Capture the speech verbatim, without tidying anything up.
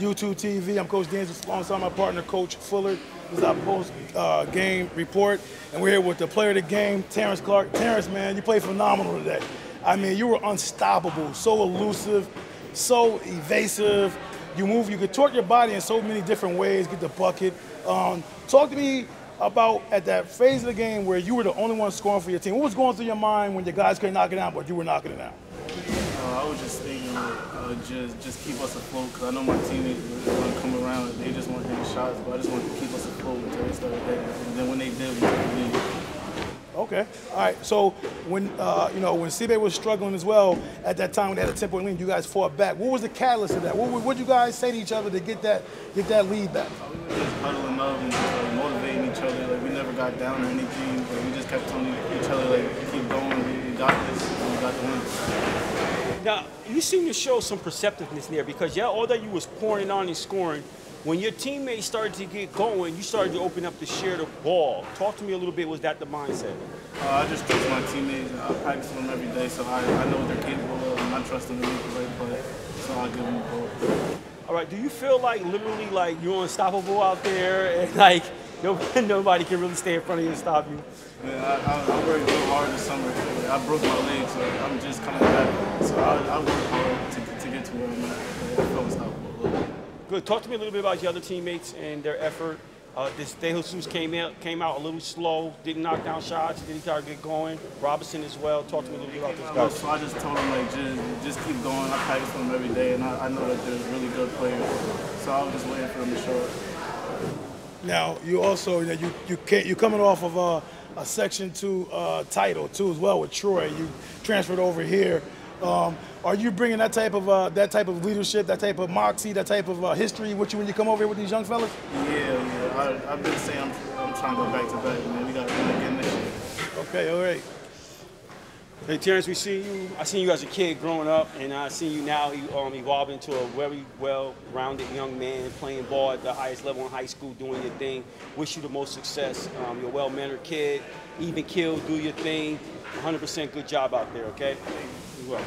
YouTube T V. I'm Coach Daniels alongside my partner, Coach Fuller. This is our post-game uh, report, and we're here with the player of the game, Terrence Clark. Terrence, man, you played phenomenal today. I mean, you were unstoppable, so elusive, so evasive. You move, you could torque your body in so many different ways, get the bucket. Um, talk to me about at that phase of the game where you were the only one scoring for your team. What was going through your mind when your guys couldn't knock it out, but you were knocking it out? Uh, I was just thinking, uh, just just keep us afloat, because I know my teammates want to come around. They just want to take shots, but I just wanted to keep us afloat until they started that. And then when they did, we did it. Okay. All right. So when uh, you know when C B A was struggling as well at that time, when they had a ten-point lead, you guys fought back. What was the catalyst of that? What would you guys say to each other to get that get that lead back? We were just huddling up and just, like, motivating each other. Like, we never got down or anything. Like, we just kept telling each other, like, keep going. We got this. We got the win. Now you seem to show some perceptiveness there, because yeah, although you was pouring on and scoring, when your teammates started to get going, you started to open up to share the ball. Talk to me a little bit. Was that the mindset? Uh, I just trust my teammates. I practice with them every day, so I, I know what they're capable of, and I trust them to make the right play, so I give them the ball. All right. Do you feel like literally like you're unstoppable out there, and like nobody, nobody can really stay in front of you and stop you? Man, I, I, I worked real hard this summer. I broke my leg, so I'm just coming back. So I, I worked hard to, to get to where I'm at. I feel unstoppable. Good. Talk to me a little bit about your other teammates and their effort. Uh, this DeJesus came out, came out a little slow, didn't knock down shots, didn't try to get going. Robinson as well. Talk to me a little bit about those guys. So I just told them, like, just, just keep going. I practice with them every day, and I, I know that they're really good players. So I was just waiting for them to show up. Now, you also, you know, you, you can't, you're coming off of a, a Section two uh, title, too, as well, with Troy. You transferred over here. Um, are you bringing that type of uh, that type of leadership, that type of moxie, that type of uh, history with you when you come over here with these young fellas? Yeah, yeah. I, I've been saying I'm, I'm trying to go back to back, man. We got to win again this year. Okay, all right. Hey, Terrence, we see you. I seen you as a kid growing up, and I see you now um, evolving into a very well-rounded young man, playing ball at the highest level in high school, doing your thing. Wish you the most success. Um, you're a well-mannered kid, even keel, do your thing. one hundred percent good job out there, okay? You will.